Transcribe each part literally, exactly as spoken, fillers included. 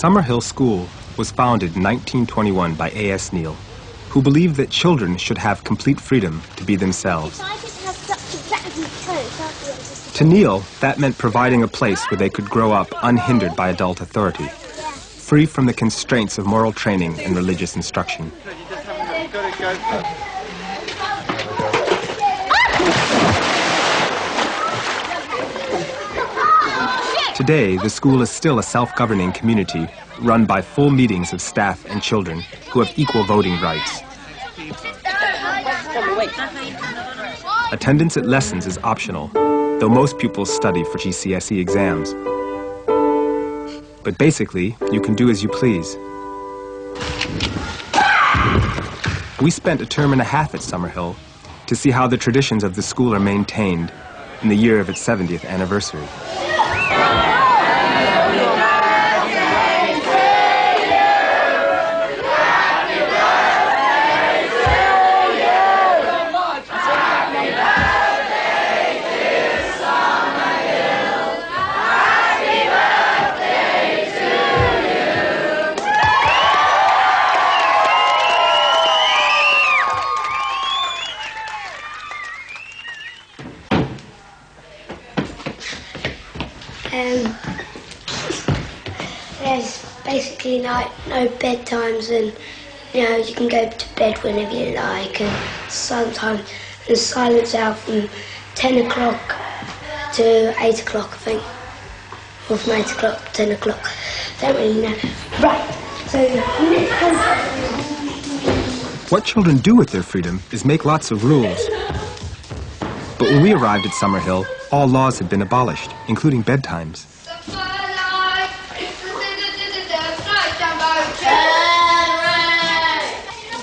Summerhill School was founded in nineteen twenty-one by A S Neill, who believed that children should have complete freedom to be themselves. To Neill, that meant providing a place where they could grow up unhindered by adult authority, free from the constraints of moral training and religious instruction. Today, the school is still a self-governing community run by full meetings of staff and children who have equal voting rights. Attendance at lessons is optional, though most pupils study for G C S E exams. But basically, you can do as you please. We spent a term and a half at Summerhill to see how the traditions of the school are maintained in the year of its seventieth anniversary. Um, there's basically no, no bedtimes, and you know you can go to bed whenever you like. And sometimes there's silence out from ten o'clock to eight o'clock, I think, or from eight o'clock to ten o'clock. Don't really know. Right. So what children do with their freedom is make lots of rules. But when we arrived at Summerhill, all laws had been abolished, including bedtimes.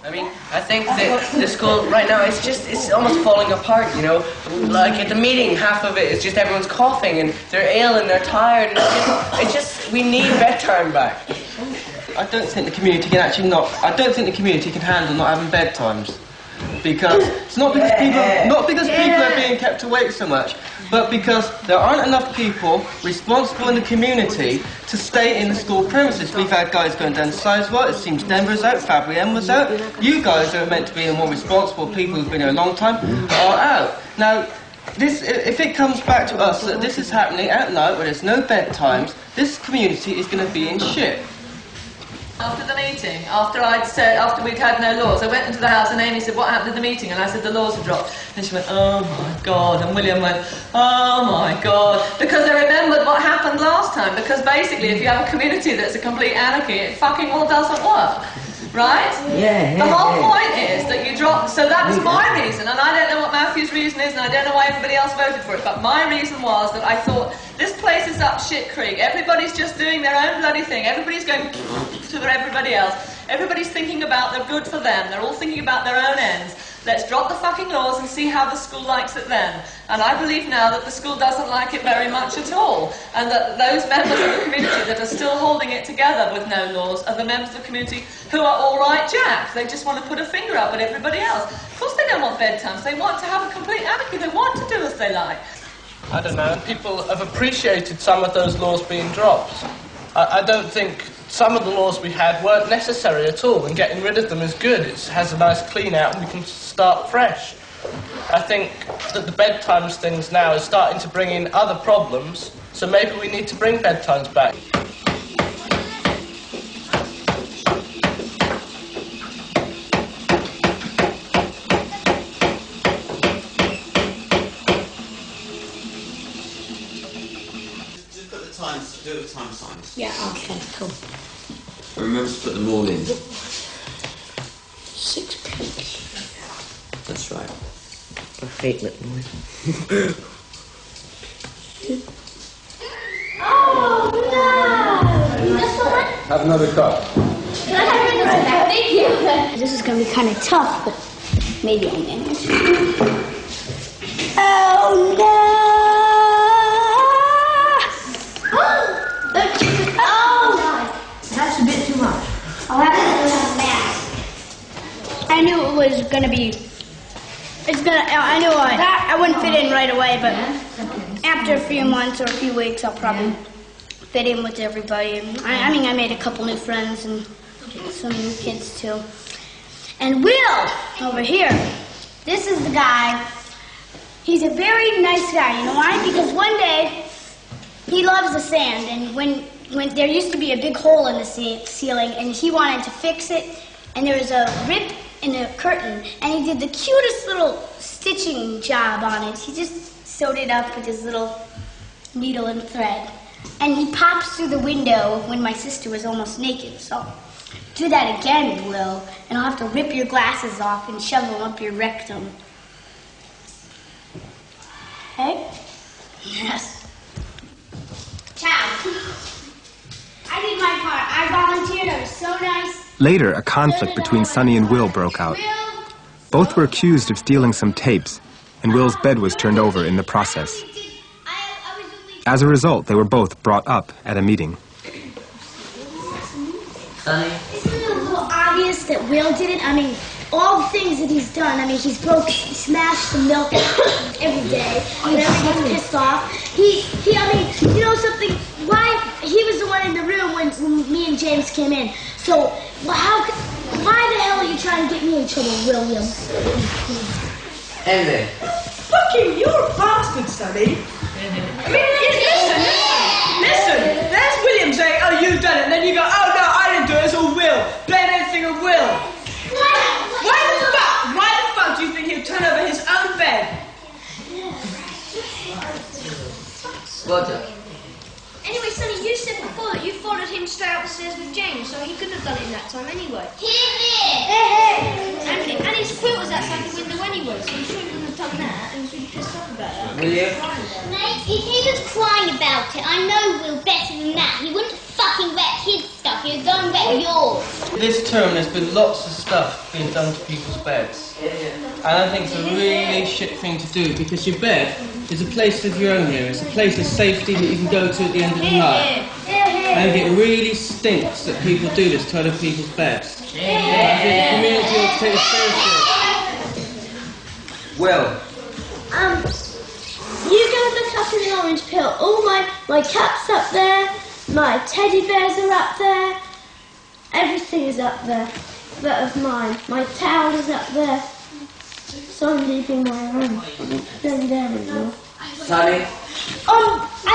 I mean, I think that the school right now, it's just, it's almost falling apart, you know? Like at the meeting, half of it is just everyone's coughing and they're ill and they're tired. And it's, just, it's just, we need bedtime back. I don't think the community can actually not, I don't think the community can handle not having bedtimes. Because it's not because yeah. people not because yeah. people are being kept awake so much, but because there aren't enough people responsible in the community to stay in the school premises. We've had guys going down to Sizewell, it seems Denver's out, Fabrienne was out. You guys who are meant to be the more responsible people who've been here a long time are out. Now this, if it comes back to us that this is happening at night where there's no bedtimes, this community is gonna be in shit. After the meeting, after I'd said, after we'd had no laws, I went into the house and Amy said, "What happened at the meeting?" And I said, "The laws were dropped." And she went, "Oh my God." And William went, "Oh my God." Because they remembered what happened last time. Because basically, if you have a community that's a complete anarchy, it fucking all doesn't work. Right? Yeah. yeah the whole yeah. point is that you drop. So that was my reason. And I don't know what Matthew's reason is, and I don't know why everybody else voted for it. But my reason was that I thought, this place is up shit creek. Everybody's just doing their own bloody thing. Everybody's going to everybody else. Everybody's thinking about the good for them. They're all thinking about their own ends. Let's drop the fucking laws and see how the school likes it then. And I believe now that the school doesn't like it very much at all. And that those members of the community that are still holding it together with no laws are the members of the community who are all right jacked. They just want to put a finger up at everybody else. Of course they don't want bedtimes. They want to have a complete anarchy. They want to do as they like. I don't know, people have appreciated some of those laws being dropped. I, I don't think some of the laws we had weren't necessary at all, and getting rid of them is good. It has a nice clean out and we can start fresh. I think that the bedtimes things now is starting to bring in other problems, so maybe we need to bring bedtimes back. Do it with time signs. Yeah, okay, cool. Remember to put them all in. Six pink. That's right. I hate that noise. Oh, no! That's all right. Have another cup. Can I have another cup? Thank you. This is going to be kind of tough, but maybe I'll manage. Oh, no! I knew it was gonna be. It's gonna. I knew I. I wouldn't fit in right away, but after a few months or a few weeks, I'll probably fit in with everybody. And I, I mean, I made a couple new friends and some new kids, too. And Will, over here, this is the guy. He's a very nice guy. You know why? Because one day, he loves the sand, and when, when there used to be a big hole in the ce ceiling, and he wanted to fix it, and there was a rip in a curtain, and he did the cutest little stitching job on it. He just sewed it up with his little needle and thread. And he pops through the window when my sister was almost naked, so do that again, Will, and I'll have to rip your glasses off and shove them up your rectum. Okay? Yes. Ciao. I did my part. I volunteered. It was so nice. Later, a conflict between Sonny and Will broke out. Both were accused of stealing some tapes, and Will's bed was turned over in the process. As a result, they were both brought up at a meeting. Sonny? Isn't it a little obvious that Will did it? I mean, all the things that he's done, I mean, he's broke, he smashed the milk every day, whenever he gets pissed off. He, he, I mean, you know something, why, he was the one in the room when, when me and James came in. So, well, how, why the hell are you trying to get me in trouble, William? Anyway. Fucking, you're a bastard, Sonny. I mean, listen, listen, listen. There's William saying, oh, you've done it, and then you go, oh, no, I didn't do it, it's all Will. Blame everything on Will. Why the fuck? Why the fuck do you think he'll turn over his own bed? Roger. Anyway, Sonny, you said before that you followed him straight up the stairs with James, so he couldn't have done it in that time anyway. He did. And, and his quilt was outside the window anyway, so he shouldn't have done that. And he was really pissed off about that. Will you? Mate, if he was crying about it, I know Will better than that. He wouldn't fucking wreck his stuff. He was going wreck yours. This term, there's been lots of stuff being done to people's beds. And I think it's a really shit thing to do, because your bed is a place of your own, here. It's a place of safety that you can go to at the end of the night. And it really stinks that people do this to other people's beds. I think the community ought to take this seriously. Well. Um, you go look up in the orange pill. All my, my cat's up there. My teddy bears are up there. Everything is up there that of mine. My towel is up there. So I'm leaving my room. Then there we go. Sonny? Um, I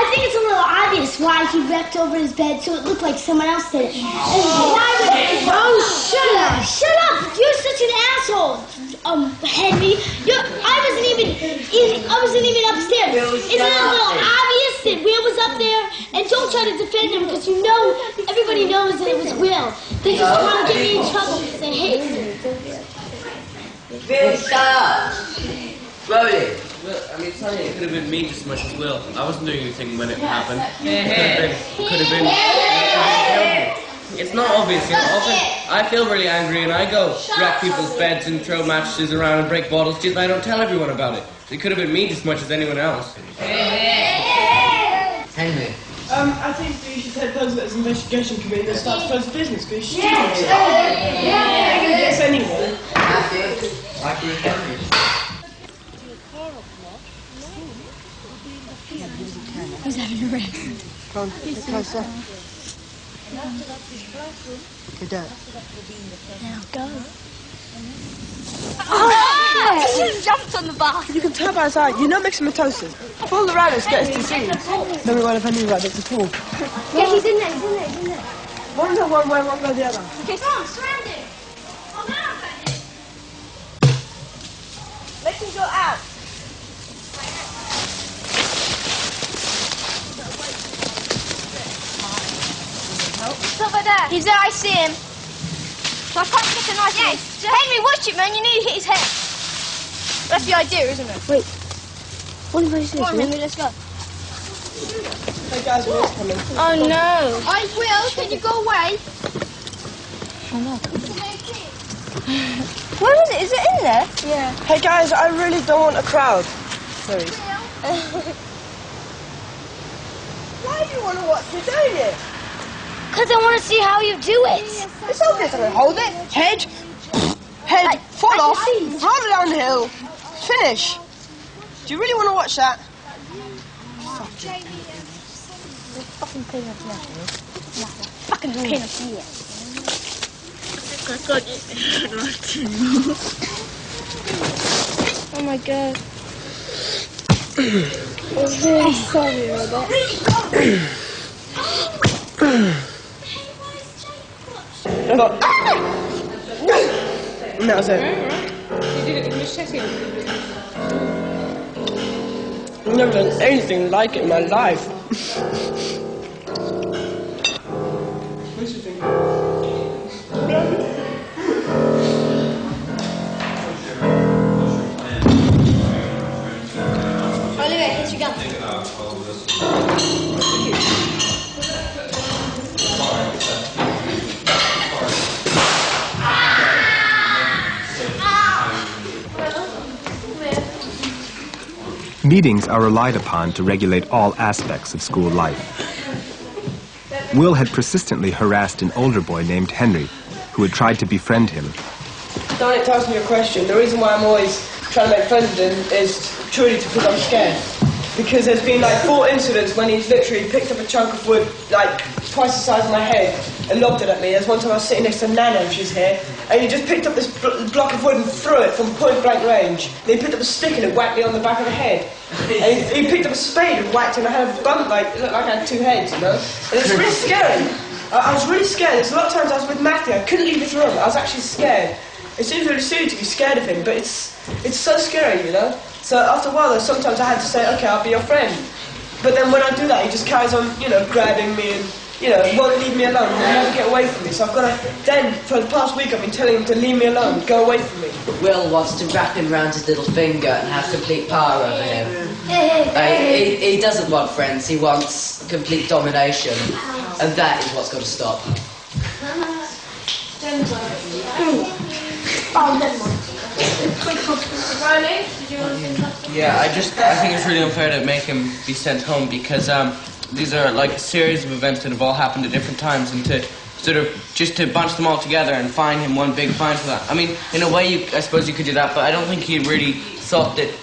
think it's a little obvious why he wrapped over his bed so it looked like someone else did it. Oh, oh shut up! Shut up! You're such an asshole! Um, Henry, you're, I wasn't even, even, I wasn't even upstairs. Isn't it a little obvious that Will was up there? And don't try to defend him because you know, everybody knows that it was Will. They just want to get me in trouble because they hate him. Will, shut up! Slowly. Well, I mean, Sonny, it could have been me just as much as Will. I wasn't doing anything when it happened. It could have been. Could have been. It's not obvious, you know. Often I feel really angry and I go wreck people's beds and throw matches around and break bottles. Just I don't tell everyone about it. It could have been me just as much as anyone else. Henry. Um, I think we should take those as an investigation committee that starts first business because she's stupid. Yeah, I can guess anyone. I can guess. He's having a rest. Come on, get closer. Good dad. Now go. Oh! He should have jumped on the bath. You can tell by his eye. You know mixomatosis. If all the rabbits get his disease, then we won't have any rabbits at all. Yeah, he's in there, he's in there, he's in there. One go one way, one go the other. Okay, come on, surround him. Oh, now I've got him. Let him go out. It's over there. He's there, I see him. So I can't get a knife. Yes. So Henry, watch it, man. You knew you hit his head. That's the idea, isn't it? Wait. What did I say? Come on, Henry, let's go. Hey, guys, Will's coming. Oh, no. I will. Can you go away? Oh, no. Where is it? Is it in there? Yeah. Hey, guys, I really don't want a crowd. Sorry. Why do you want to watch me doing it? Because I want to see how you do it. It's obvious that I hold it. Head, head, I, fall I off, harder downhill, finish. Do you really want to watch that? Fuck it. fucking peanuts left. Nothing. Fucking peanuts, yeah. I got you. Oh my god. I'm really sorry about that. No, sorry. You did it in the chest. I've never done anything like it in my life. What's your thing? Oliver, here's your gun. Meetings are relied upon to regulate all aspects of school life. Will had persistently harassed an older boy named Henry, who had tried to befriend him. Dominic, to ask me a question, the reason why I'm always trying to make friends with him is truly because I'm scared. Because there's been like four incidents when he's literally picked up a chunk of wood, like twice the size of my head, and lobbed it at me. There's one time I was sitting next to Nana, and she's here, and he just picked up this bl block of wood and threw it from point blank range. Then he picked up a stick and it whacked me on the back of the head. And he, he picked up a spade and whacked it, and I had a bump, like, it looked like I had two heads, you know? And it's really scary. I, I was really scared. There's a lot of times I was with Matthew, I couldn't leave his room, I was actually scared. It seems really silly to be scared of him, but it's, it's so scary, you know? So after a while, though, sometimes I had to say, okay, I'll be your friend. But then when I do that, he just carries on, you know, grabbing me and, you know, won't leave me alone, and never get away from me. So I've got to, then, for the past week, I've been telling him to leave me alone, go away from me. Will wants to wrap him round his little finger and have complete power over him. Like, he, he doesn't want friends, he wants complete domination. And that is what's got to stop. Oh, never. Yeah, I just, I think it's really unfair to make him be sent home because um, these are like a series of events that have all happened at different times, and to sort of, just to bunch them all together and fine him one big fine for that. I mean, in a way, you, I suppose you could do that, but I don't think he really thought that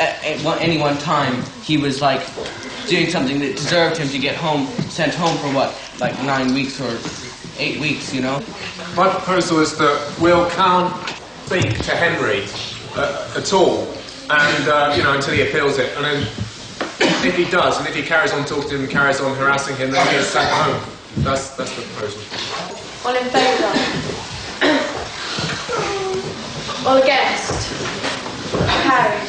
at, at any one time he was like doing something that deserved him to get home, sent home for what, like nine weeks or eight weeks, you know? My proposal is that Will can't speak to Henry uh, at all, and uh, you know, until he appeals it, and then if he does, and if he carries on talking to him, carries on harassing him, then he gets sent home. That's that's the proposal. All in favour? All against? Harry.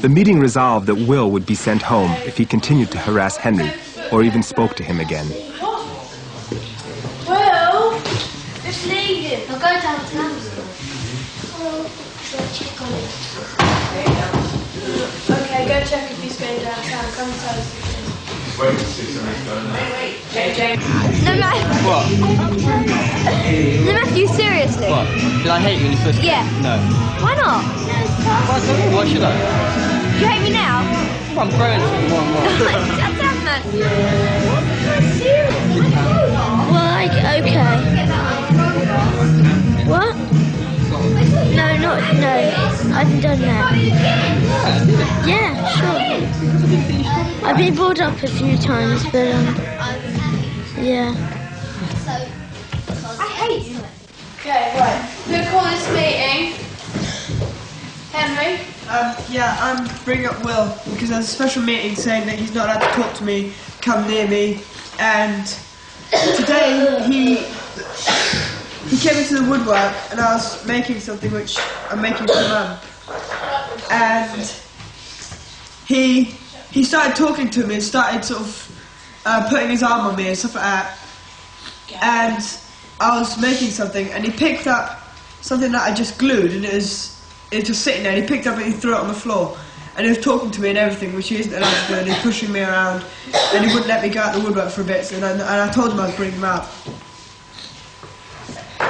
The meeting resolved that Will would be sent home if he continued to harass Henry, or even spoke to him again. I'll go down to check on it. Okay, go check if he's going downtown. Come inside. Wait to see something's going on. Wait, wait. James. No, Matthew. What? No, Matthew, seriously. What? Did I hate you when you first came? Yeah. No. Why not? Why, why should I? You hate me now? I'm growing more and more. Shut up, Matthew. What? I'm serious. Well, like, okay. What? No, not, no, I've done that. Yeah, sure. I've been brought up a few times, but, um, yeah. I hate you. Okay, right. Who called this meeting? Henry? Um, yeah, I'm bringing up Will, because there's a special meeting saying that he's not allowed to talk to me, come near me, and today he... He came into the woodwork and I was making something which I'm making for Mum. And he he started talking to me and started sort of uh, putting his arm on me and stuff like that. And I was making something and he picked up something that I just glued and it was, it was just sitting there and he picked up and he threw it on the floor. And he was talking to me and everything, which he isn't allowed to do, and he was pushing me around and he wouldn't let me go out the woodwork for a bit, so, and, I, and I told him I was bringing him up. Okay. I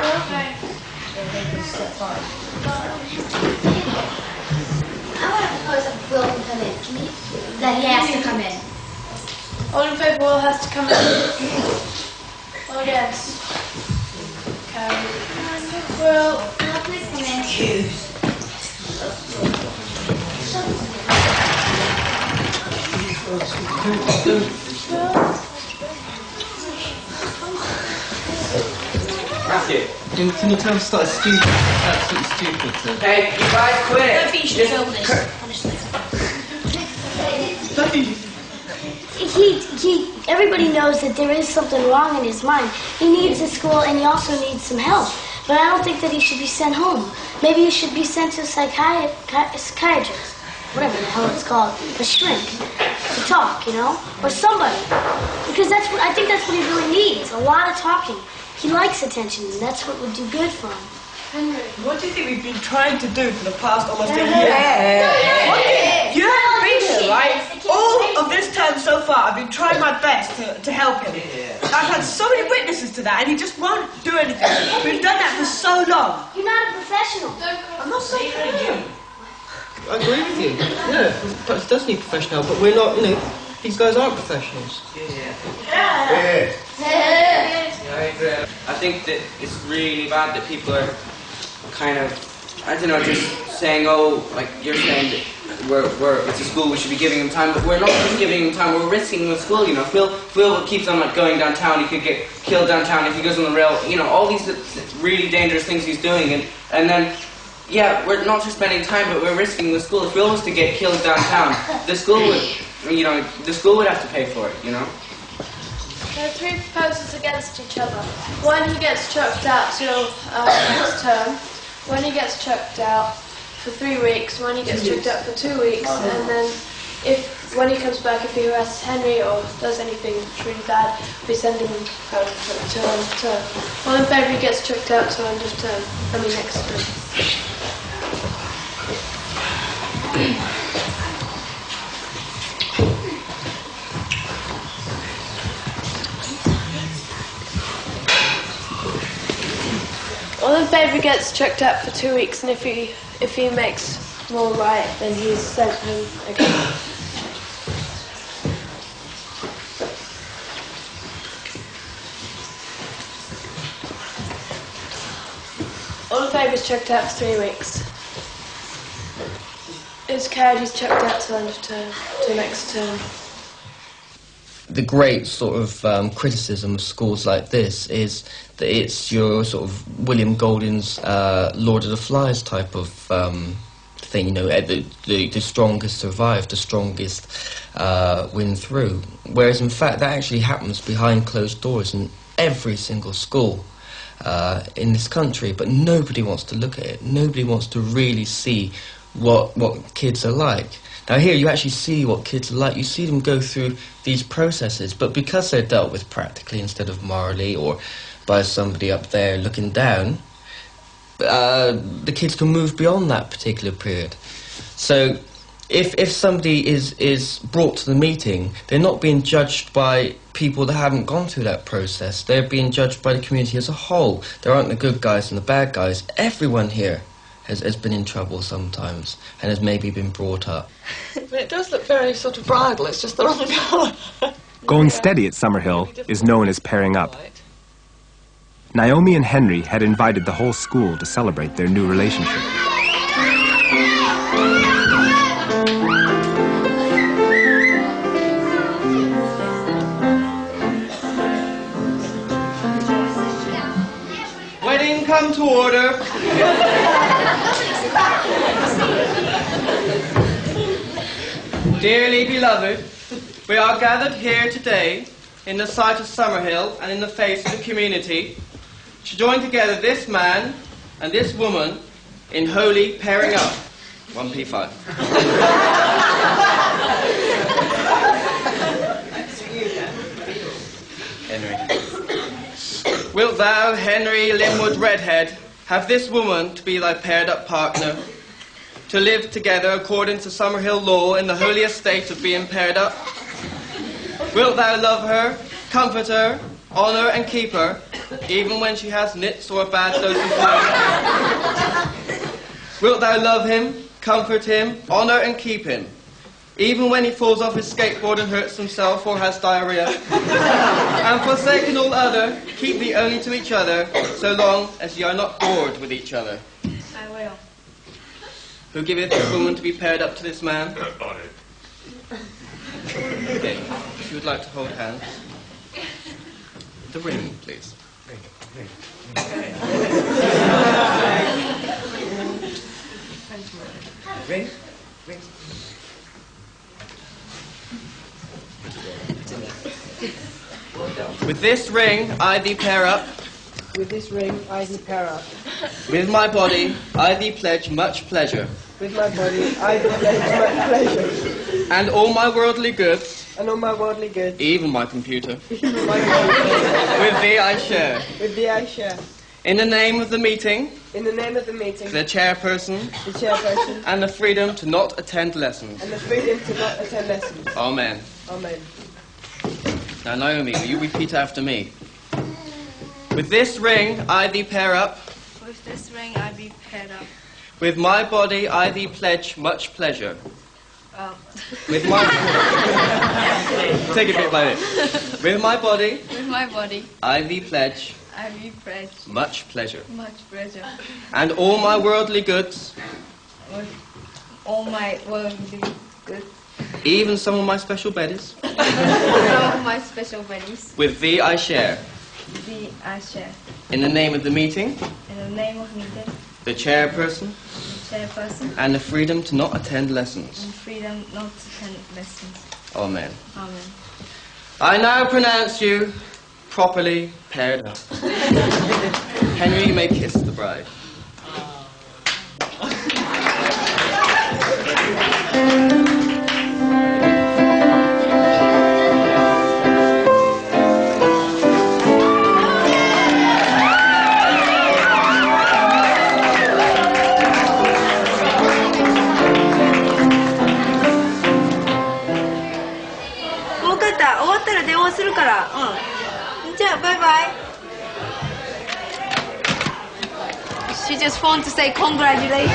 want to propose that Will can come in. That he has to come in. All in favour, Will has to come in. All against. Okay. Will, I'll please come in. Excuse. Will. That's it. And can you tell us that stupid? Absolutely stupid. So. Hey, you guys quit. Don't be sure of this. Honestly. He, he, everybody knows that there is something wrong in his mind. He needs a school and he also needs some help. But I don't think that he should be sent home. Maybe he should be sent to a psychiat psychiatrist, whatever the hell it's called, a shrink, to talk, you know, or somebody. Because that's what, I think that's what he really needs, a lot of talking. He likes attention, and that's what would do good for him. Henry, what do you think we've been trying to do for the past almost a year? Yeah. You haven't been here, right? All of this term so far, I've been trying my best to, to help him. Yeah. I've had so many witnesses to that, and he just won't do anything. We've done that for so long. You're not a professional. I'm not saying you. I agree with you. No, perhaps he does need professional help, but we're not, you know, these guys aren't professionals. Yeah. Yeah. Yeah. Yeah. Yeah, I agree. I think that it's really bad that people are kind of, I don't know, just saying, oh, like you're saying that we're, we're, it's a school, we should be giving them time, but we're not just giving them time, we're risking the school, you know. Phil, Phil keeps on like going downtown, he could get killed downtown if he goes on the rail, you know, all these really dangerous things he's doing, and, and then, yeah, we're not just spending time, but we're risking the school. If Phil was to get killed downtown, the school would, you know, the school would have to pay for it, you know. There are three proposals against each other. One, he gets chucked out till uh, next term. One, he gets chucked out for three weeks. One, he gets chucked out for two weeks. And then if when he comes back, if he arrests Henry or does anything really bad, we send him home until end of term. Well, in February, he gets chucked out till end of term. I mean, next term. Well, if Favour gets chucked out for two weeks, and if he if he makes more right, then he's sent home again. All of Favour's chucked out for three weeks. It's carried. He's chucked out till end of term, till next term. The great sort of um, criticism of schools like this is that it's your sort of William Golding's uh, Lord of the Flies type of um, thing, you know, the, the, the strongest survive, the strongest uh, win through. Whereas in fact that actually happens behind closed doors in every single school uh, in this country, but nobody wants to look at it, nobody wants to really see what, what kids are like. Now here you actually see what kids are like, you see them go through these processes, but because they're dealt with practically instead of morally or by somebody up there looking down, uh, the kids can move beyond that particular period. So if, if somebody is, is brought to the meeting, they're not being judged by people that haven't gone through that process, they're being judged by the community as a whole. There aren't the good guys and the bad guys, everyone here Has, has been in trouble sometimes and has maybe been brought up. It does look very sort of bridal, it's just the wrong colour. Going yeah. steady at Summerhill is known as pairing up. Right. Naomi and Henry had invited the whole school to celebrate their new relationship. Wedding come to order. Dearly beloved, we are gathered here today in the sight of Summerhill and in the face of the community to join together this man and this woman in holy pairing up. one P five. Henry. Wilt thou, Henry Linwood Redhead, have this woman to be thy paired up partner, to live together according to Summerhill law in the holy estate of being paired up? Wilt thou love her, comfort her, honour and keep her, even when she has nits or a bad dose of wine? Wilt thou love him, comfort him, honour and keep him, even when he falls off his skateboard and hurts himself or has diarrhea? And forsaking all other, keep thee only to each other, so long as ye are not bored with each other. I will. Who giveth this woman to be paired up to this man? On it. Okay, if you would like to hold hands. The ring, please. Ring, ring. Ring? Ring. With this ring, I thee pair up. With this ring, I thee pair up. With my body, I thee pledge much pleasure. With my body, I thee pledge much pleasure. And all my worldly goods. And all my worldly goods. Even my computer. Even my computer. With thee I share. With thee I share. In the name of the meeting. In the name of the meeting. The chairperson. The chairperson. And the freedom to not attend lessons. And the freedom to not attend lessons. Amen. Amen. Now Naomi, will you repeat after me? With this ring I thee pair up. With this ring I thee pair up. With my body I thee pledge much pleasure. Oh. With my take it bit by bit. With my body. With my body. I thee pledge. I thee pledge. Much pleasure. Much pleasure. And all my worldly goods. All my worldly goods. Even some of my special beddies. Some of my special beddies. With thee I share. With thee I share. In the name of the meeting. In the name of the meeting. The chairperson. The chairperson. And the freedom to not attend lessons. And freedom not to attend lessons. Amen. Amen. I now pronounce you properly paired up. Henry, you may kiss the bride. She just wanted to say congratulations.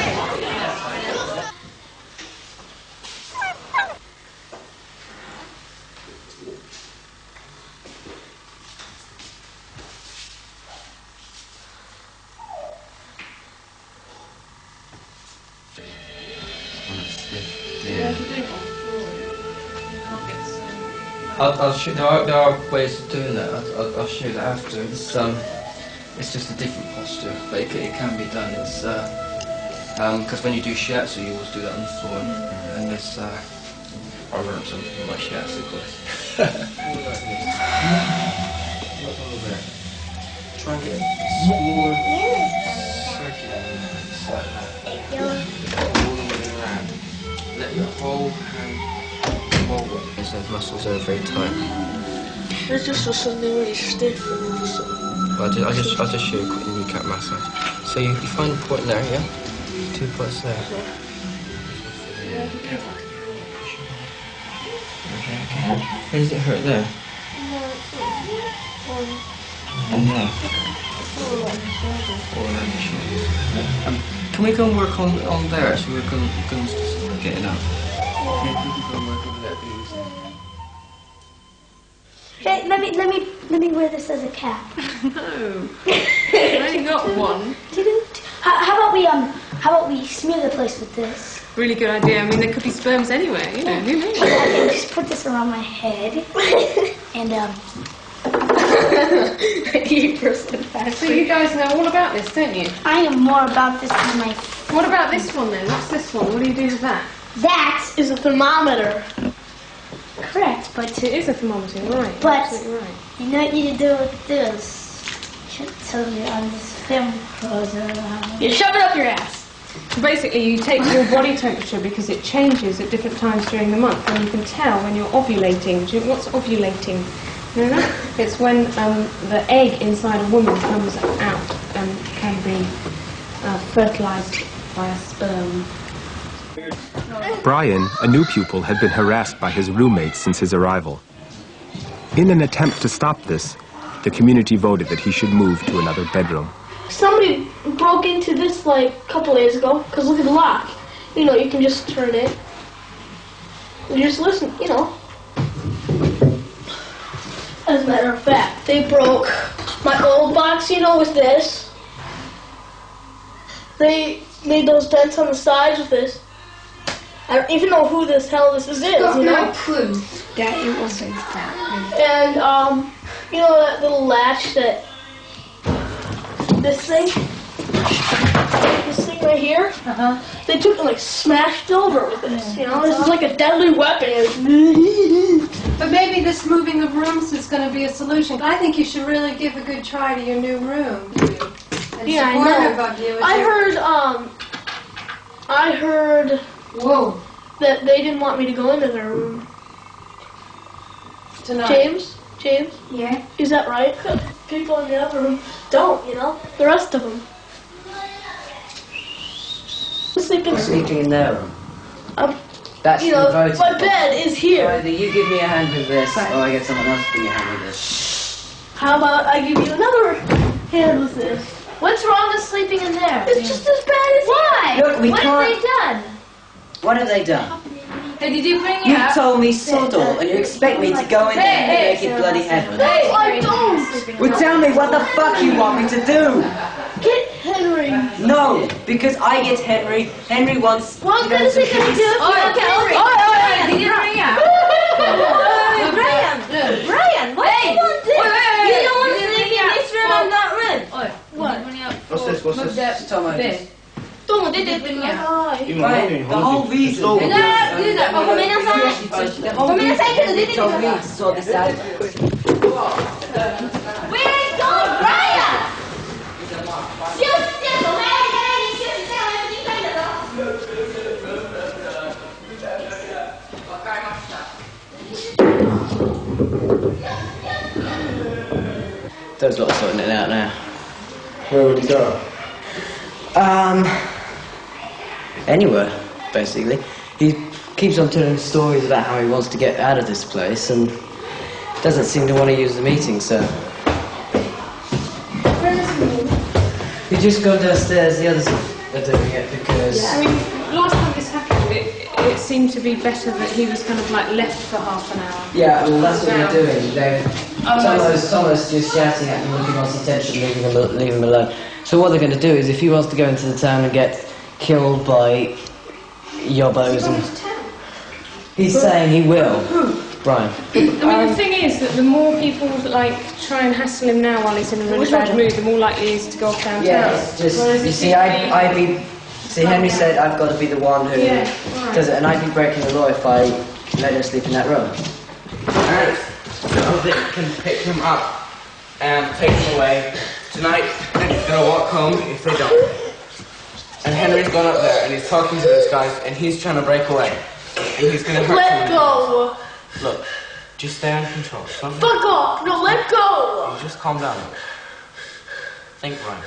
I'll, I'll show, there, are, there are ways of doing that. I'll, I'll, I'll show you that after. It's, um, it's just a different posture, but it, it can be done. It's because uh, um, when you do shiatsu, you always do that on the floor, mm-hmm. and it's uh, I learned something from my shiatsu class. Try and get a smaller circuit all the way around. Let your whole hand. Those muscles are very tight. They're just suddenly really stiff. I'll just, I'll just, I'll just show you a quick kneecap massage. So you, you find a point there, yeah? Two points there. Yeah. Okay, okay. Where does it hurt there? No, it's not. All around the shoulders. Um, can we go and work on, on there actually? We're going to get it up. Okay, let me let me let me wear this as a cap. No, only got one. How, how about we um? How about we smear the place with this? Really good idea. I mean, there could be sperms anywhere. You know, yeah. Who knows? Okay, I can just put this around my head and um. you so you guys know all about this, don't you? I am more about this than my. What about this one then? What's this one? What do you do with that? That is a thermometer. Correct, but it is a thermometer, right? But you're right. You know what you do with this? You should tell me on this film goes around. You shove it up your ass. So basically, you take your body temperature because it changes at different times during the month, and you can tell when you're ovulating. Do you, what's ovulating? You know that? It's when um, the egg inside a woman comes out and can be uh, fertilized by a sperm. Brian, a new pupil, had been harassed by his roommates since his arrival. In an attempt to stop this, the community voted that he should move to another bedroom. Somebody broke into this like a couple days ago, because look at the lock. You know, you can just turn it. You just listen, you know. As a matter of fact, they broke my old box, you know, with this. They made those dents on the sides with this. I don't even know who this hell this is, you know? No proof that it wasn't that. And, um, you know that little latch that this thing, this thing right here, uh-huh. they took and like smashed over with this, you know, this is like a deadly weapon. But maybe this moving of rooms is going to be a solution. I think you should really give a good try to your new room. And yeah, I know. About you I your... heard, um, I heard Whoa. that they didn't want me to go into their room. Tonight. James? James? Yeah? Is that right? People in the other room don't, you know? The rest of them. What's sleeping in their room? Um, That's you know, invoted. My bed is here. Either you give me a hand with this, right. or I get someone else to give me a hand with this. How about I give you another hand with this? What's wrong with sleeping in there? It's yeah. just as bad as Why? Look, we what can't... have they done? What have they done? Hey, did you bring it You up? told me soddle, and you expect me to go in there hey, and make hey, it bloody heaven. Hey, I don't! Well, tell me what the fuck you want me to do! Get Henry! No, because I get Henry, Henry wants... Well, I'm gonna say Henry, too! Oh, okay, Henry! Oh, oh, oh, you didn't bring it up! Oh, Brian! Brian, what do you want to do? You don't want to sleep in this room and that room! What? What's this, what's this? Tell me this. Don't do that with me. Right, the whole reason. No, do that. Oh, come in inside. Come in inside because they didn't do that. Sort this out. Where is going, Brian? Shoot this away. There's lots of sorting it out now. Where would you go? Um... Anywhere, basically. He keeps on telling stories about how he wants to get out of this place and doesn't seem to want to use the meeting, so... Where's the meeting? You just go downstairs, the others are doing it because... Yeah, I mean, last time this happened, it, it seemed to be better that he was kind of like left for half an hour. Yeah, well that's what they're doing. They, oh, Thomas, Thomas just shouting at him when he wants attention, leave him alone. Leave him alone. So what they're going to do is, if he wants to go into the town and get killed by yobbos and... He's saying he will. Brian. I mean, um, the thing is that the more people that, like, try and hassle him now while he's in a really bad mood, the more likely he is to go off downtown. Yeah, just, you see, I, I'd be... See, Henry said I've got to be the one who yeah, right. does it, and I'd be breaking the law if I let him sleep in that room. Alright, so they can pick him up and take him away. Tonight, Henry's gonna walk home if they don't. And Henry's gone up there and he's talking to those guys and he's trying to break away. And he's gonna hurt Let them go! Look, just stay under control. Something Fuck off! No, let go! You just calm down. Think right.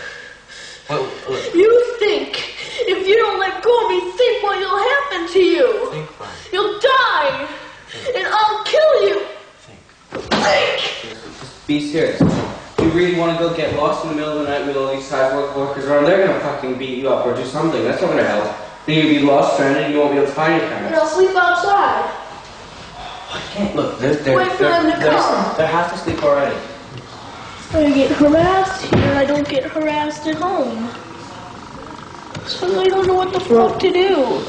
Well, look. You think! If you don't let go of me, think what will happen to you! Think right. You'll die! Think. And I'll kill you! Think. Think! Just be serious. You really want to go get lost in the middle of the night with all these sidewalk walkers around? They're going to fucking beat you up or do something. That's not going to help. Then you'll be lost, stranded, and you won't be able to find your parents. And I'll sleep outside. I can't. Look, they're, they're, Wait for they're, them to they're, come. They're half asleep already. I get harassed here. I don't get harassed at home. So I don't know what the fuck to do.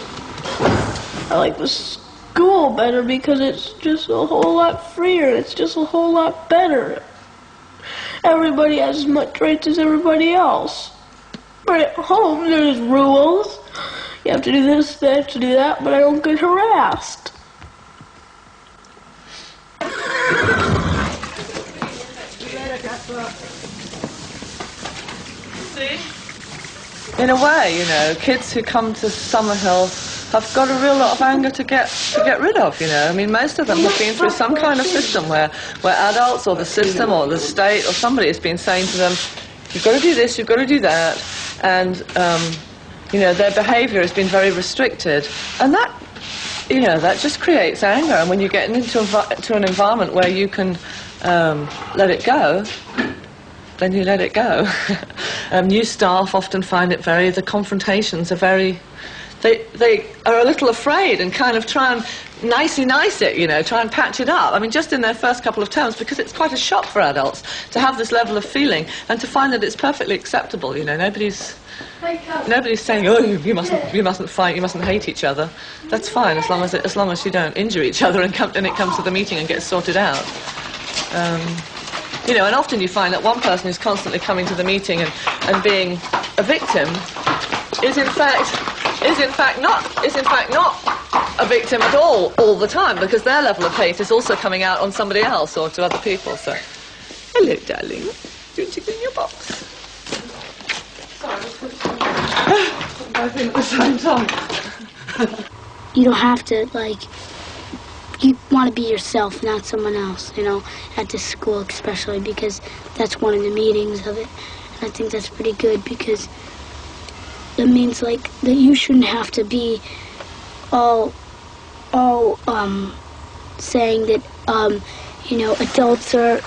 I like the school better because it's just a whole lot freer. It's just a whole lot better. Everybody has as much rights as everybody else. But at home, there's rules. You have to do this, they have to do that, but I don't get harassed. In a way, you know, kids who come to Summerhill have got a real lot of anger to get to get rid of, you know. I mean, most of them have been through some kind of system where, where adults or the system or the state or somebody has been saying to them, you've got to do this, you've got to do that, and, um, you know, their behaviour has been very restricted. And that, you know, that just creates anger. And when you get into a, to an environment where you can um, let it go, then you let it go. um, new staff often find it very, the confrontations are very... They, they are a little afraid and kind of try and nicey-nice it, you know, try and patch it up. I mean, just in their first couple of terms, because it's quite a shock for adults to have this level of feeling and to find that it's perfectly acceptable, you know. Nobody's, nobody's saying, oh, you mustn't, you mustn't fight, you mustn't hate each other. That's fine, as long as, it, as, long as you don't injure each other and, come, and it comes to the meeting and gets sorted out. Um, You know, and often you find that one person who's constantly coming to the meeting and, and being a victim is in fact is in fact not is in fact not a victim at all all the time, because their level of hate is also coming out on somebody else or to other people. So, hello, darling. Don't you clean your box? Sorry, I think at the same time. You don't have to, like, you want to be yourself, not someone else, you know, at this school especially, because that's one of the meanings of it. And I think that's pretty good, because it means, like, that you shouldn't have to be all, all, um, saying that, um, you know, adults are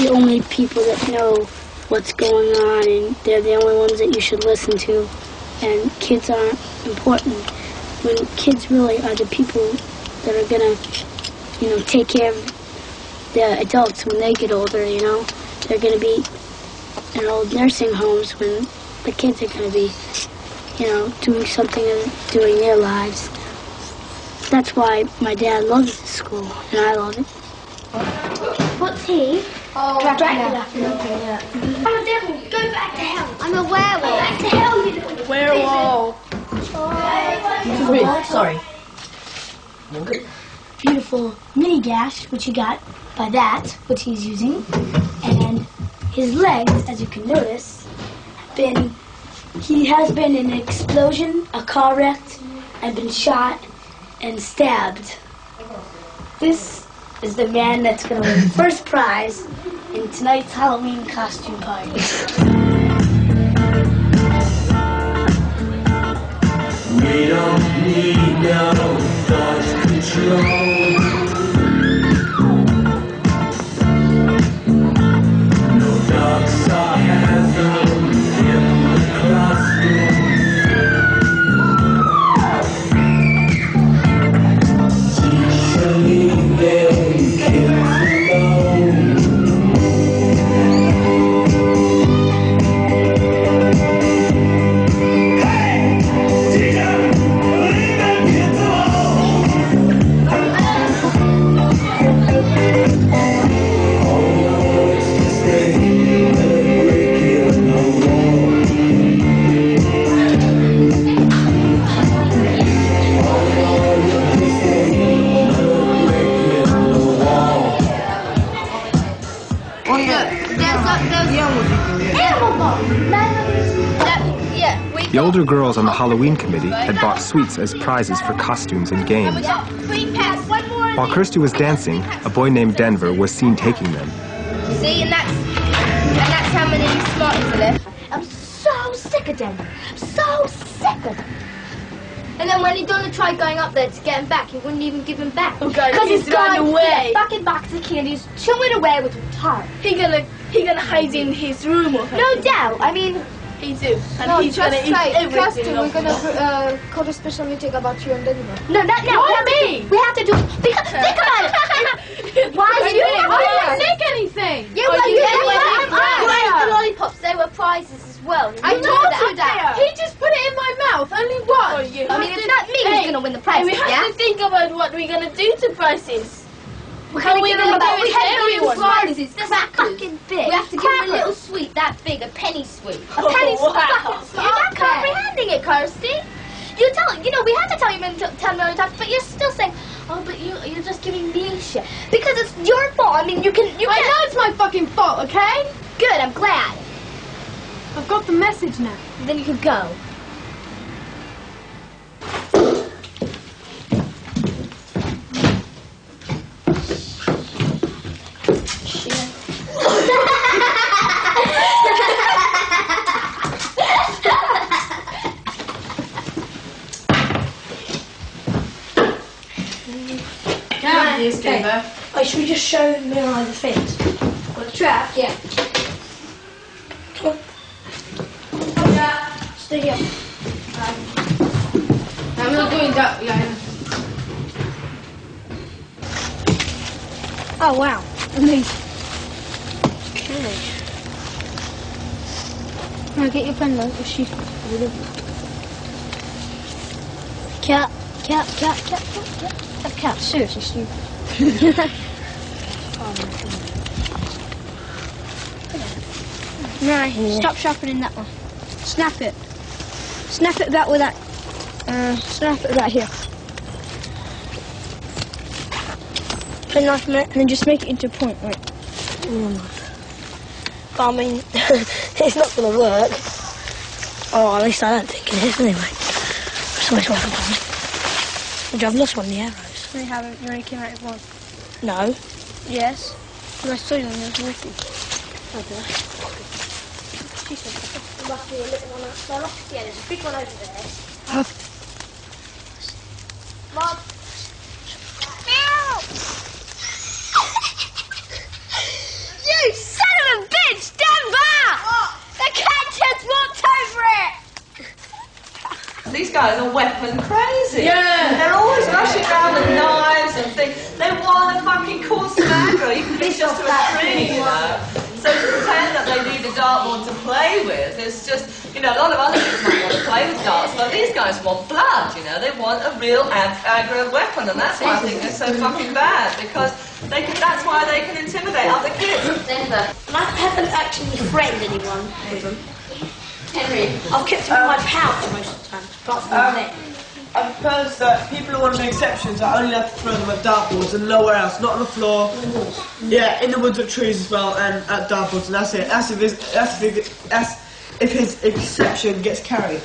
the only people that know what's going on, and they're the only ones that you should listen to, and kids aren't important, when kids really are the people that are gonna, you know, take care of the adults when they get older, you know? They're gonna be in old nursing homes when the kids are gonna be, you know, doing something and doing their lives. That's why my dad loves this school, and I love it. What's he? Oh, Dracula. Dracula. Yeah. I'm a devil. Go back to hell. I'm a werewolf. Go back to hell, you little werewolf. Oh, wait, sorry. Okay. Beautiful mini gash, which he got by that, which he's using. And his legs, as you can notice, have been, he has been in an explosion, a car wreck, and been shot and stabbed. This is the man that's going to win first prize in tonight's Halloween costume party. We don't need no thought control. No dark sarcasm in the classroom. Usually they The older girls on the Halloween committee had bought sweets as prizes for costumes and games. While Kirsty was dancing, a boy named Denver was seen taking them. See, and that's, and that's how many Smarties are left. I'm so sick of Denver. I'm so sick of him. And then when he done tried going up there to get him back, he wouldn't even give him back. Because okay, he's, he's gone away. Back in box of candies, chewing away with a tart. He gonna, he gonna hide in his room or something. No doubt. I mean. He do. And no, he's just like, just we're going to uh, call a special meeting about you and Denver. No, not now. Why me? We have to do because, think about it. Why did you not take anything? Yeah, well, you ate the lollipops. They were prizes as well. I told you that. He just put it in my mouth. Only one. I mean, it's not me who's going to win the prize. We have to think about what we're going to do to prizes. We're going to give them about ten prizes. That's a fucking big. We have to give them a little sweet that big, a penny sweet. A penny sweet. You're not comprehending it, Kirsty. You tell, you know, we have to tell you ten million times, but you're still saying, oh, but you, you're just giving me shit. Because it's your fault. I mean, you can, you I know it's my fucking fault, okay? Good, I'm glad. I've got the message now. Then you can go. Okay. Wait, should we just show Mirai the fence? Or the trap? Yeah. Come on. Come on. Stay here. Um, I'm not doing that, yeah. Oh, wow. Amazing. Okay. Now get your pen, though, she's cat, cat, cat, cat, cat, cat. That cat's seriously stupid. Oh my god. No, yeah. Stop sharpening that one. Snap it. Snap it back with that. Uh, snap it back here. Put a knife in it and then just make it into a point, right? Mm. But I mean, it's not going to work. Oh, at least I don't think it is, anyway. That's always what happens. Which I've lost one of the arrows. No, you haven't. You only came out with one. No. Yes. I saw you on the other weekend. There must be a little one outside. Yeah, there's a big one over there. Huh? Mom! Help! You son of a bitch! Stand back! What? The catcher's walked over it! These guys are weapon crazy. Yeah! They're always rushing around with knives and things. They want to fucking cause some aggro. You can be just to a tree, you know. So to pretend that they need a dartboard to play with, it's just, you know, a lot of other kids might want to play with darts, but these guys want blood, you know, they want a real ag aggro weapon, and that's why I think they're so fucking bad, because they can, that's why they can intimidate other kids. And I haven't actually framed anyone with them. Henry, I've kept them in my house most of the time, apart from um, there. I propose that people who want to make exceptions are only allowed to throw them at dartboards and nowhere else, not on the floor. In the woods. Yeah, in the woods at trees as well, and at dartboards, and that's it. That's if his, that's if his, that's if his exception gets carried.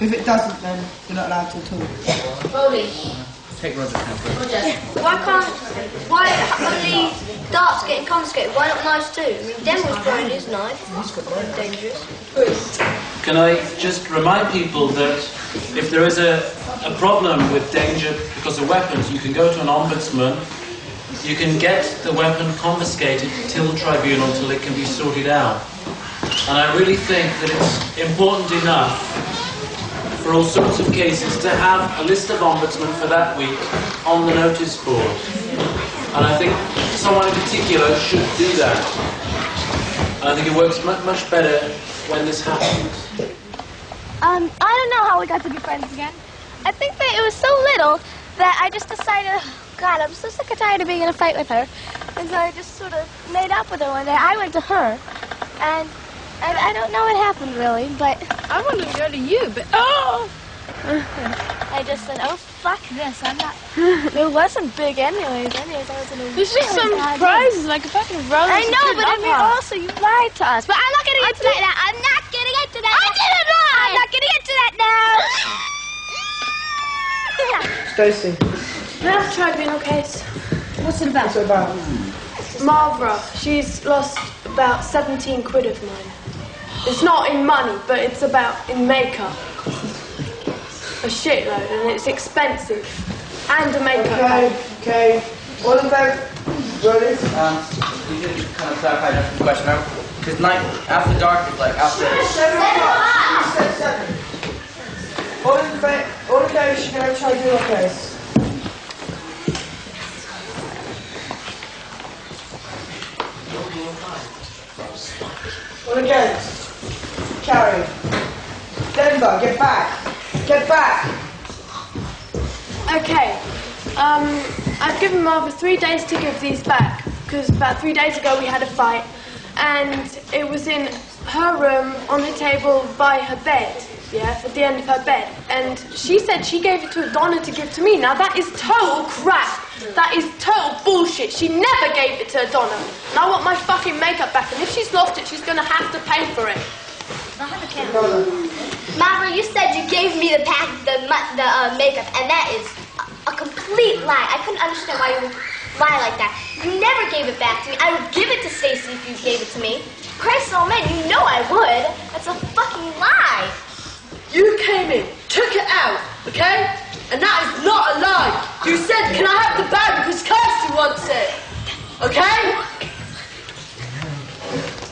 If it doesn't, then you're not allowed to at all. Rolly. Take Roger. Roger. Why can't, why only darts get confiscated? Why not knives too? I mean, Devil's throwing his knife. It's dangerous. Can I just remind people that if there is a, a problem with danger because of weapons, you can go to an ombudsman, you can get the weapon confiscated till tribunal, till it can be sorted out. And I really think that it's important enough for all sorts of cases to have a list of ombudsmen for that week on the notice board. And I think someone in particular should do that. And I think it works much, much better when this happens. Um, I don't know how we got to be friends again. I think that it was so little that I just decided, oh God, I'm so sick and tired of being in a fight with her. And so I just sort of made up with her one day. I went to her. And And I don't know what happened, really, but... I wanted to go to you, but... Oh! I just said, oh, fuck this, I'm not... It wasn't big anyways, anyways, I was in a... There's just some prizes, like a fucking rose. I know, but I mean, also, you lied to us. But I'm not getting into that now. I'm not getting into that. I didn't lie! I'm not getting into that now! Stacey. That's a tribunal case. What's it about? What's it about? Marlborough, she's lost about seventeen quid of mine. It's not in money, but it's about in makeup. A shitload, and it's expensive. And a makeup bag. Okay, okay. All about brothers. Um, we did kind of clarify that question. Because night after dark is like after seven o'clock. She said seven. All about, all about you should go try to do like this. All against. Carry. Denver, get back. Get back. Okay. Um, I've given Marva three days to give these back because about three days ago we had a fight, and it was in her room on the table by her bed. Yeah, at the end of her bed. And she said she gave it to Adonna to give to me. Now that is total crap. That is total bullshit. She never gave it to Adonna. And I want my fucking makeup back. And if she's lost it, she's going to have to pay for it. I have a camera. Mama, you said you gave me the pack, the the uh, makeup, and that is a, a complete lie. I couldn't understand why you would lie like that. You never gave it back to me. I would give it to Stacey if you gave it to me. Christ almighty, you know I would. That's a fucking lie. You came in, took it out, okay? And that is not a lie. You said, can I have the bag because Kirsty wants it, okay?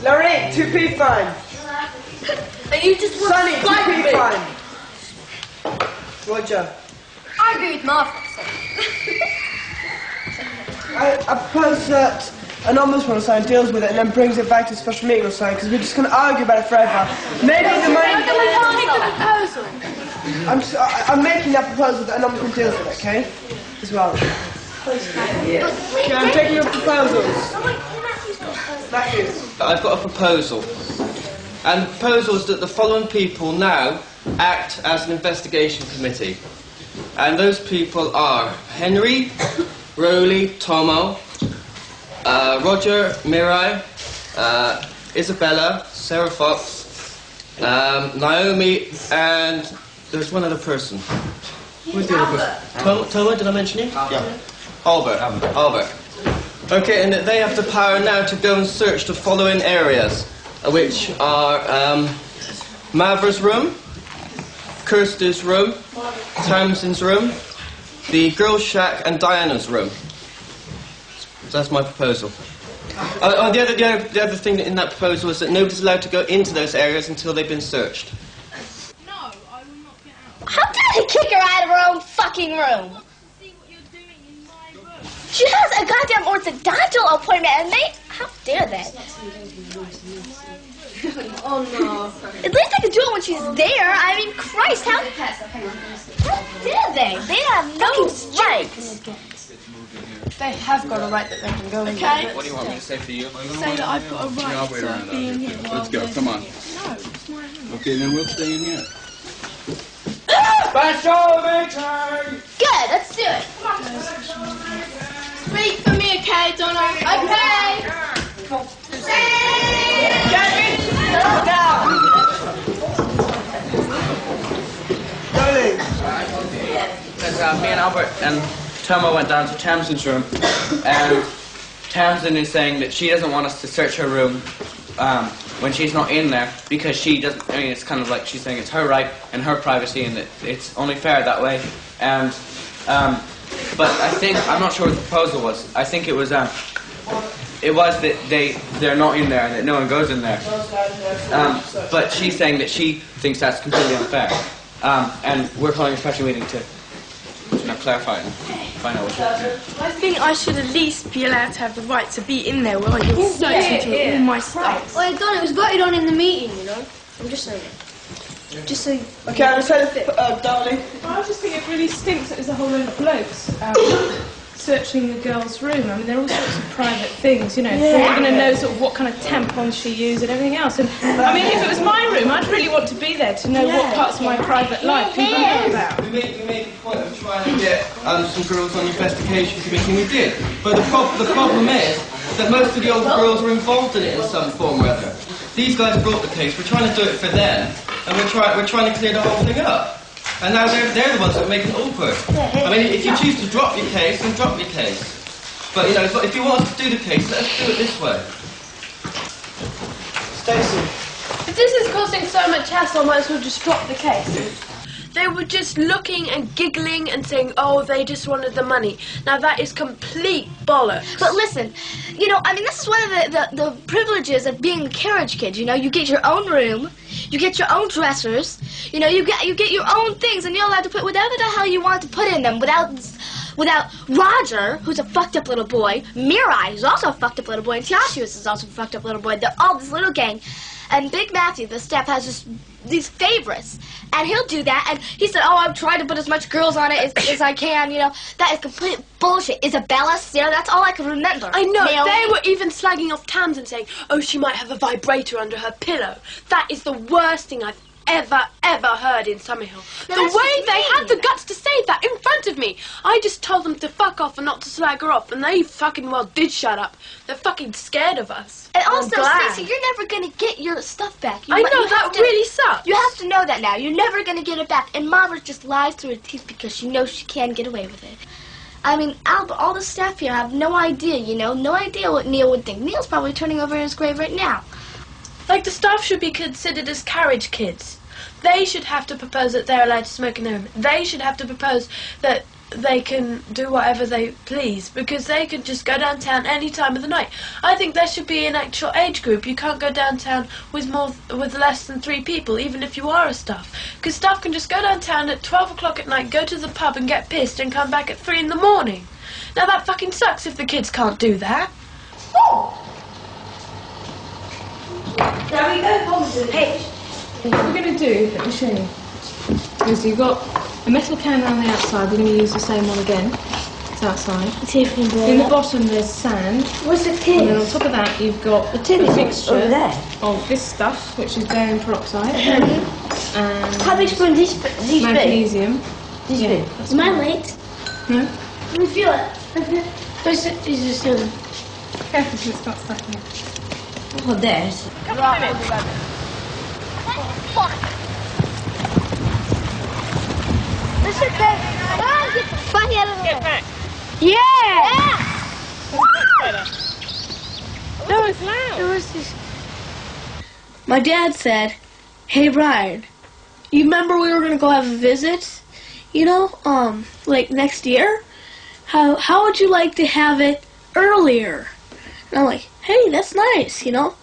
Lorraine, two p fine. And you just want Sonny, to fight with me. Fine. Roger. I agree with Martha. I, I propose that an ombudsman or something deals with it and then brings it back to a special meeting or something, because we're just going to argue about it forever. Maybe the money... proposal. I'm, so, I, I'm making that proposal that an ombudsman deals with it, okay? As well. Yeah. Okay, I'm taking your proposals. Matthew. I've got a proposal. And the proposal is that the following people now act as an investigation committee. And those people are Henry, Rowley, Tomo, uh, Roger, Mirai, uh, Isabella, Sarah Fox, um, Naomi, and there's one other person. Who's the other person? Tomo, Tomo, did I mention him? Yeah. Albert. Albert. Albert. Okay, and they have the power now to go and search the following areas, which are um, Mavra's room, Kirsty's room, Tamsin's room, the girls' shack, and Diana's room. So that's my proposal. Uh, oh, the, other, the, other, the other thing in that proposal is that nobody's allowed to go into those areas until they've been searched. No, I will not get out. How dare they kick her out of her own fucking room? She has a goddamn orthodontal appointment, and they... How dare that? Oh, no. At least they can do it when she's there. I mean, Christ, how... How dare they? They have no rights. They have got a right that they can go in. Okay. What do you want me to say for you? Say that I've got a right to be in here. Let's go, come on. No, it's not in here. Okay, then we'll stay in here. Special victory! Good, let's do it. Come on. Speak for me, okay, Donna? Okay! Gavin, sit down! Dolly! Uh, me and Albert and Tomo went down to Tamsin's room, and Tamsin is saying that she doesn't want us to search her room um, when she's not in there, because she doesn't, I mean, it's kind of like she's saying it's her right and her privacy, and that it's only fair that way, and, um, but I think, I'm not sure what the proposal was. I think it was, um, it was that they, they're not in there and that no one goes in there. Um, but she's saying that she thinks that's completely unfair. Um, and we're calling a special meeting to, to now clarify it and find out what's happening. I think I should at least be allowed to have the right to be in there while I get searched into all my stuff. Well, Don, it was voted on in the meeting, you know. I'm just saying it. Just so you okay, I'm just saying, uh, darling. I was just thinking it really stinks that there's a whole load of blokes um, searching the girl's room. I mean, there are all sorts of private things, you know. Yeah. We're going to know sort of what kind of tampon she used and everything else. And I mean, if it was my room, I'd really want to be there to know yeah. what parts of my private life people know about. We made, we made the point of trying to get um, some girls on the investigation committee, we did. But the, prob the problem is that most of the older girls were involved in it in some form or other. These guys brought the case, we're trying to do it for them. And we're, try we're trying to clear the whole thing up. And now they're, they're the ones that make it awkward. I mean, if you choose to drop your case, then drop your case. But, you know, if you want us to do the case, let's do it this way. Stacey. If this is causing so much hassle, I might as well just drop the case. They were just looking and giggling and saying, oh, they just wanted the money. Now, that is complete bollocks. But listen, you know, I mean, this is one of the, the, the privileges of being a carriage kid, you know. You get your own room. You get your own dressers, you know, you get you get your own things, and you're allowed to put whatever the hell you want to put in them without without Roger, who's a fucked-up little boy, Mirai, who's also a fucked-up little boy, and Teoshius is also a fucked-up little boy. They're all this little gang. And Big Matthew, the step, has just these favorites, and he'll do that, and he said, oh, I've tried to put as much girls on it as, as I can, you know. That is complete bullshit. Isabella, Sarah, that's all I can remember. I know, Naomi. They were even slagging off Tamsin and saying, oh, she might have a vibrator under her pillow. That is the worst thing I've ever, ever heard in Summerhill. No, the way they had the guts to say that in front of me. I just told them to fuck off and not to slag her off, and they fucking well did shut up. They're fucking scared of us. And also, Stacey, you're never going to get your stuff back. You I know, that to, really sucks. You have to know that now. You're never going to get it back. And Mama just lies through her teeth because she knows she can get away with it. I mean, Albert, all the staff here have no idea, you know, no idea what Neil would think. Neil's probably turning over in his grave right now. Like, the staff should be considered as carriage kids. They should have to propose that they're allowed to smoke in their room. They should have to propose that they can do whatever they please, because they can just go downtown any time of the night. I think there should be an actual age group. You can't go downtown with more with less than three people, even if you are a staff, because staff can just go downtown at twelve o'clock at night, go to the pub and get pissed, and come back at three in the morning. Now, that fucking sucks if the kids can't do that. Oh. Now we go home to the page. What we're going to do, let me show you, is you've got a metal can on the outside. We're going to use the same one again. It's outside. It's in the bottom there's sand. Where's the tin? And then on top of that you've got the tin a mixture over there. Of this stuff, which is barium peroxide. and How big spoon this these magnesium. This yeah, bit. Is mine late? No. Can you feel it? It's just a stone. Careful so it's not stuck in it. Oh, there's. Come on, right. What the fuck? It's okay. Oh, get the fuck out of Get back. Yeah! Yeah. That was loud. It was just... My dad said, "Hey, Brian, you remember we were going to go have a visit? You know, um, like next year? How, how would you like to have it earlier?" And I'm like, "Hey, that's nice, you know?"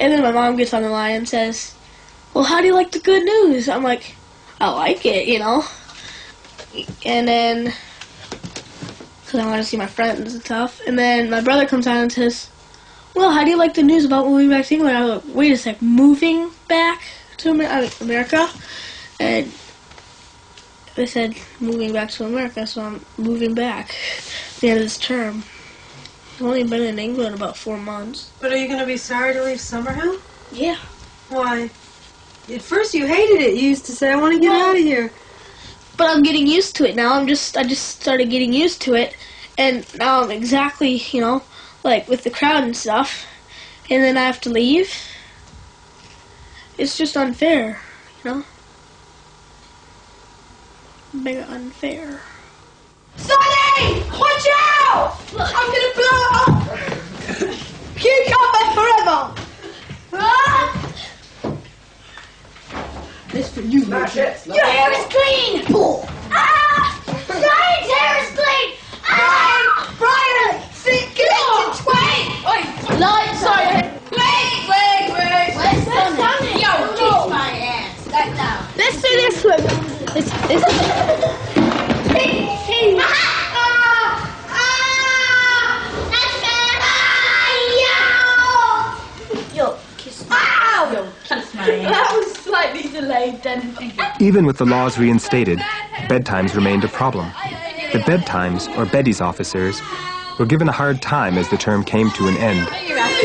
And then my mom gets on the line and says, "Well, how do you like the good news?" I'm like, "I like it, you know?" And then, because I want to see my friends and stuff. And then my brother comes out and says, "Well, how do you like the news about moving back to England?" I was like, "Wait a sec, moving back to America?" And they said, "Moving back to America," so I'm moving back at the end of this term. I've only been in England about four months. But are you going to be sorry to leave Summerhill? Yeah. Why? At first you hated it. You used to say, "I want to get well, out of here." But I'm getting used to it now. I'm just, I just started getting used to it, and now I'm exactly, you know, like with the crowd and stuff, and then I have to leave. It's just unfair, you know? Mega unfair. Sonny! Watch out! I'm gonna blow it off! You can't live forever! Ah! This for you, Smash it. Your hair is clean! Oh. Ah! Brian's hair is clean! Ah! Brian! Sit down! Wait! Wait! Lights on! Wait! Wait! Wait! Where's Sonny? Yo, kiss my ass! Right now! Let's do this one! Let's do this one! Hey! Hey! Ah! Ah! That's fair! Ah! Yo! Yo, kiss my ass! Yo, kiss my ass! Even with the laws reinstated, bedtimes remained a problem. The bedtimes, or beddies officers, were given a hard time as the term came to an end. You guys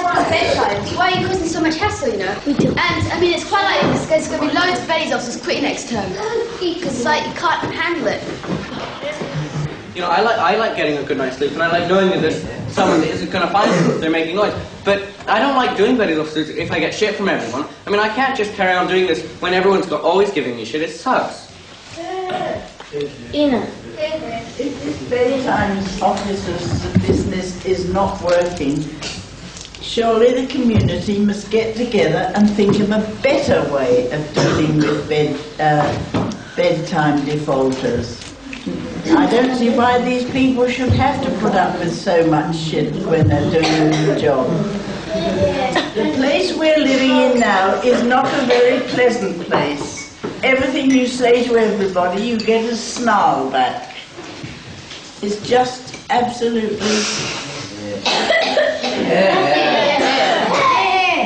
want bedtimes? Why are you causing so much hassle, you know? We do. And, I mean, it's quite like there's going to be loads of beddies officers quitting next term. Because, like, you can't handle it. You know, I like I like getting a good night's sleep, and I like knowing that there's someone that isn't going to find me if they're making noise. But I don't like doing beddies officers if I get shit from everyone. I mean, I can't just carry on doing this when everyone's got always giving me shit. It sucks. Ina. If this bedtime officers' business is not working, surely the community must get together and think of a better way of dealing with bed uh, bedtime defaulters. I don't see why these people should have to put up with so much shit when they're doing their job. The place we're living in now is not a very pleasant place. Everything you say to everybody, you get a snarl back. It's just absolutely... yeah.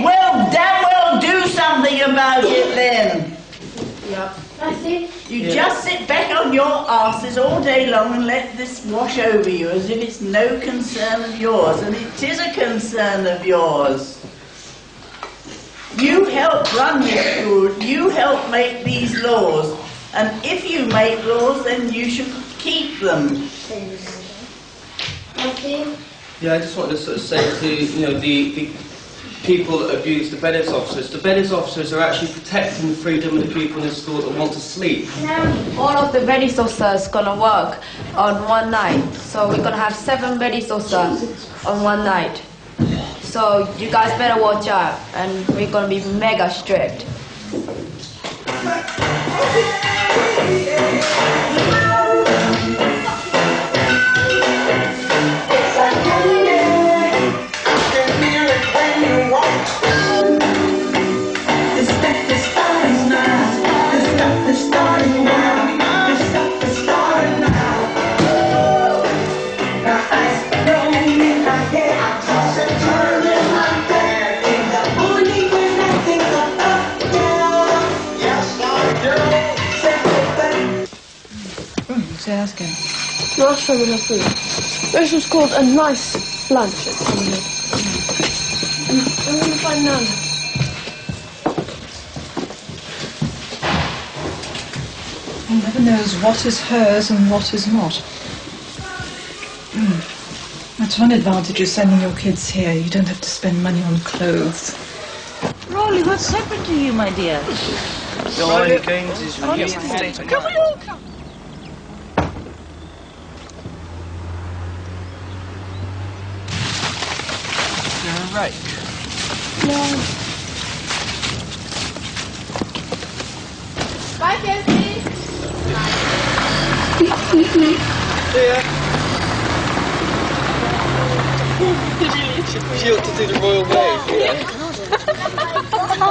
Well, damn well do something about it then. Yep. You yeah. just sit back on your asses all day long and let this wash over you as if it's no concern of yours, and it is a concern of yours. You help run this school, you help make these laws, and if you make laws, then you should keep them. Okay. Yeah, I just want to sort of say to you know the. the people that abuse the beddies officers. The beddies officers are actually protecting the freedom of the people in the school that want to sleep. All of the beddies officers are going to work on one night. So we're going to have seven beddies officers on one night. So you guys better watch out, and we're going to be mega strict. Turn in my bed in the last time in our food. This was called a nice lunch at Summerhill. I'm going to find Nana. One never knows what is hers and what is not. Mm. That's one advantage of sending your kids here. You don't have to spend money on clothes. Rolly, what's happened to you, my dear? Rolly Gaines is released. Come on, come. You're right. Yeah. Bye, Jesse. She ought to do the royal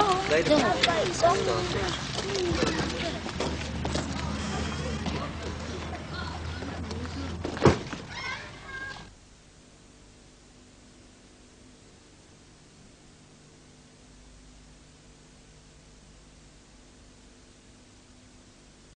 wave. Yeah.